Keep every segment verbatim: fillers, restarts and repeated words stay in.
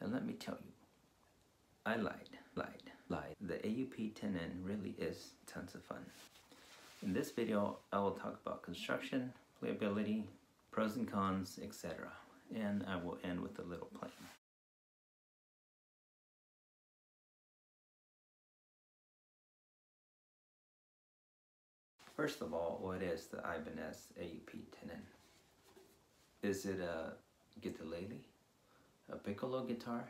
And let me tell you, I lied, lied, lied. The A U P ten N really is tons of fun. In this video, I will talk about construction, playability, pros and cons, et cetera. And I will end with a little playing. First of all, what is the Ibanez A U P ten N? Is it a Guitalele? A piccolo guitar?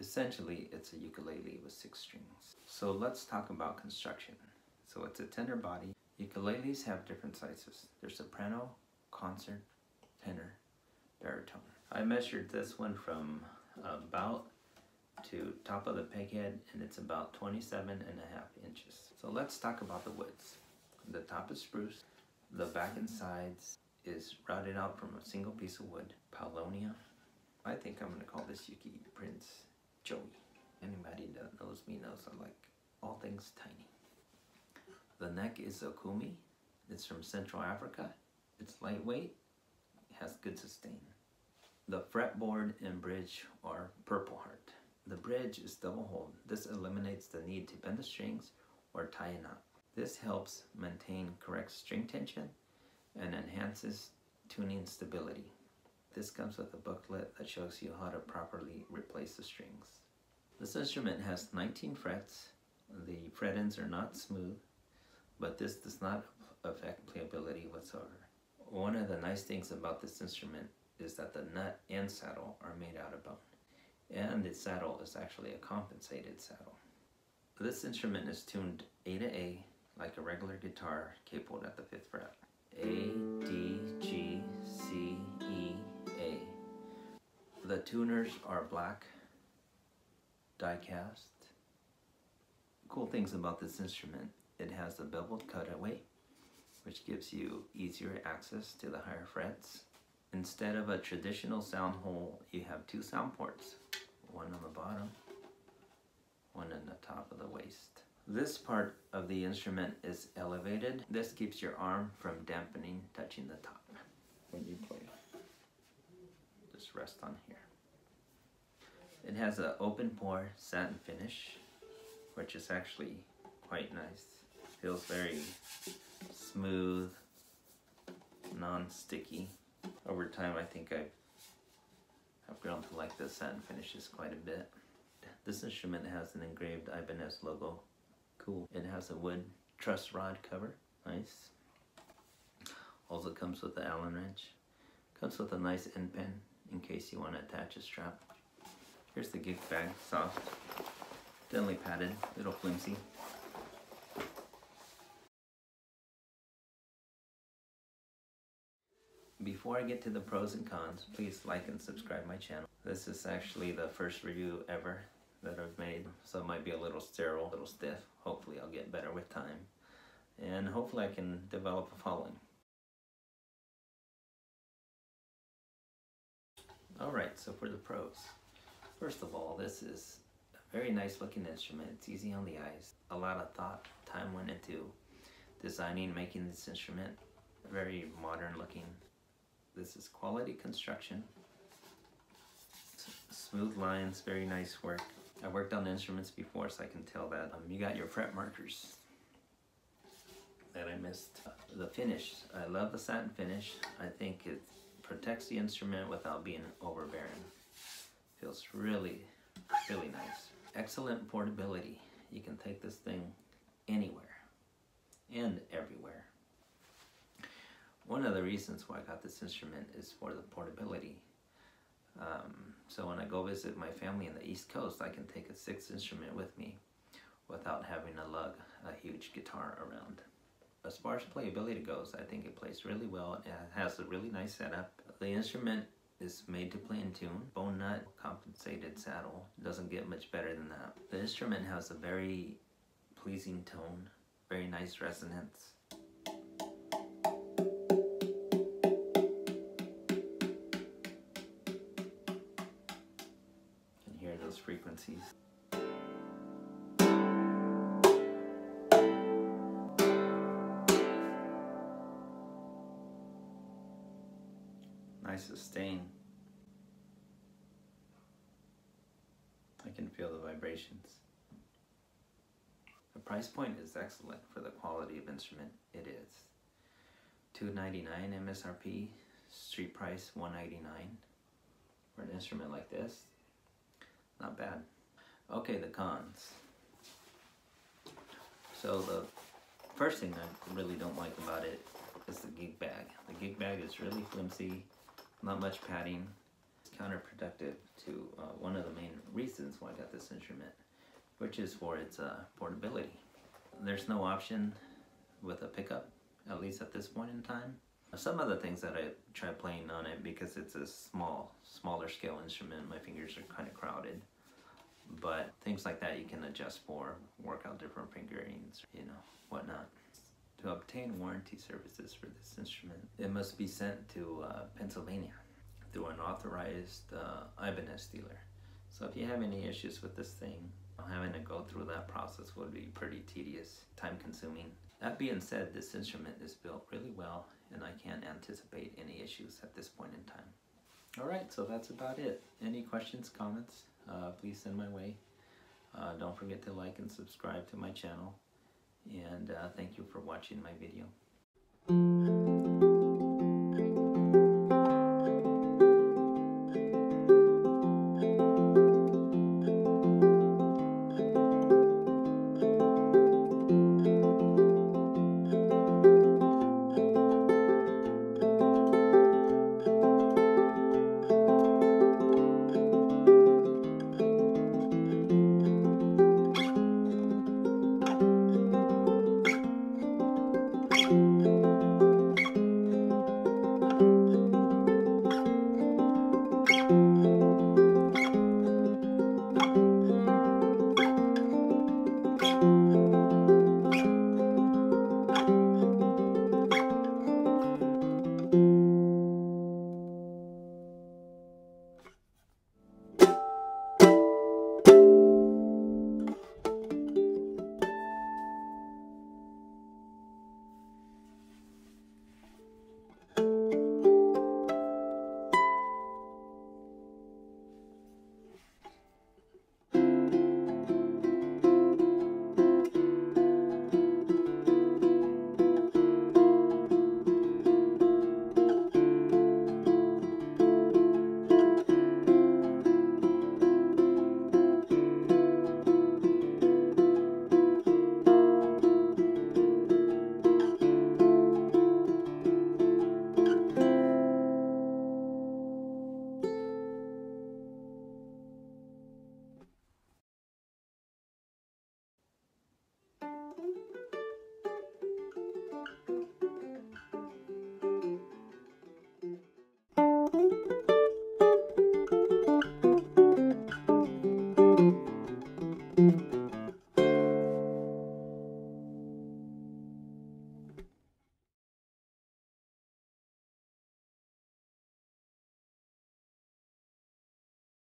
Essentially, it's a ukulele with six strings. So let's talk about construction. So it's a tenor body. Ukuleles have different sizes. There's soprano, concert, tenor, baritone. I measured this one from about to top of the peghead, and it's about twenty-seven and a half inches. So let's talk about the woods. The top is spruce. The back and sides is routed out from a single piece of wood, paulownia. I think I'm going to call this Yuki Prince Joey. Anybody that knows me knows I like all things tiny. The neck is Okumi. It's from Central Africa. It's lightweight. It has good sustain. The fretboard and bridge are Purpleheart. The bridge is double hold. This eliminates the need to bend the strings or tie a knot. This helps maintain correct string tension and enhances tuning stability. This comes with a booklet that shows you how to properly replace the strings. This instrument has nineteen frets. The fret ends are not smooth, but this does not affect playability whatsoever. One of the nice things about this instrument is that the nut and saddle are made out of bone, and the saddle is actually a compensated saddle. This instrument is tuned A to A, like a regular guitar, capoed at the fifth fret. A, D, G, C, E, A. The tuners are black, die-cast. Cool things about this instrument, it has a beveled cutaway, which gives you easier access to the higher frets. Instead of a traditional sound hole, you have two sound ports, one on the bottom, one on the top of the waist. This part of the instrument is elevated. This keeps your arm from dampening, touching the top. When you play, just rest on here. It has an open pore satin finish, which is actually quite nice. Feels very smooth, non-sticky. Over time, I think I've, I've grown to like the satin finishes quite a bit. This instrument has an engraved Ibanez logo. Cool. It has a wood truss rod cover. Nice. Also comes with the Allen wrench. Comes with a nice end pin in case you want to attach a strap. Here's the gig bag. Soft. Thinly padded. A little flimsy. Before I get to the pros and cons, please like and subscribe my channel. This is actually the first review ever that I've made, so it might be a little sterile, a little stiff. Hopefully I'll get better with time, and hopefully I can develop a following. Alright, so for the pros. First of all, this is a very nice looking instrument. It's easy on the eyes. A lot of thought, time went into designing, making this instrument. Very modern looking. This is quality construction. Smooth lines, very nice work. I worked on instruments before, so I can tell that um, you got your fret markers that I missed. The finish, I love the satin finish. I think it protects the instrument without being overbearing. Feels really, really nice. Excellent portability. You can take this thing anywhere and everywhere. One of the reasons why I got this instrument is for the portability. Um, so when I go visit my family in the East Coast, I can take a sixth instrument with me without having to lug a huge guitar around. As far as playability goes, I think it plays really well. It has a really nice setup. The instrument is made to play in tune. Bone nut compensated saddle. Doesn't get much better than that. The instrument has a very pleasing tone, very nice resonance. You can hear those frequencies. Nice sustain. I can feel the vibrations. The price point is excellent for the quality of instrument it is. two ninety-nine M S R P, street price one ninety-nine for an instrument like this. Not bad. Okay, the cons. So the first thing I really don't like about it is the gig bag. The gig bag is really flimsy. Not much padding. It's counterproductive to uh, one of the main reasons why I got this instrument, which is for its uh, portability. There's no option with a pickup, at least at this point in time. Some of the things that I tried playing on it, because it's a small, smaller scale instrument, my fingers are kind of crowded. But things like that you can adjust for, work out different fingerings, you know, whatnot. To obtain warranty services for this instrument, it must be sent to uh, Pennsylvania through an authorized uh, Ibanez dealer. So if you have any issues with this thing, having to go through that process would be pretty tedious, time-consuming. That being said, this instrument is built really well, and I can't anticipate any issues at this point in time. Alright, so that's about it. Any questions, comments, uh, please send my way. Uh, don't forget to like and subscribe to my channel. And uh, thank you for watching my video.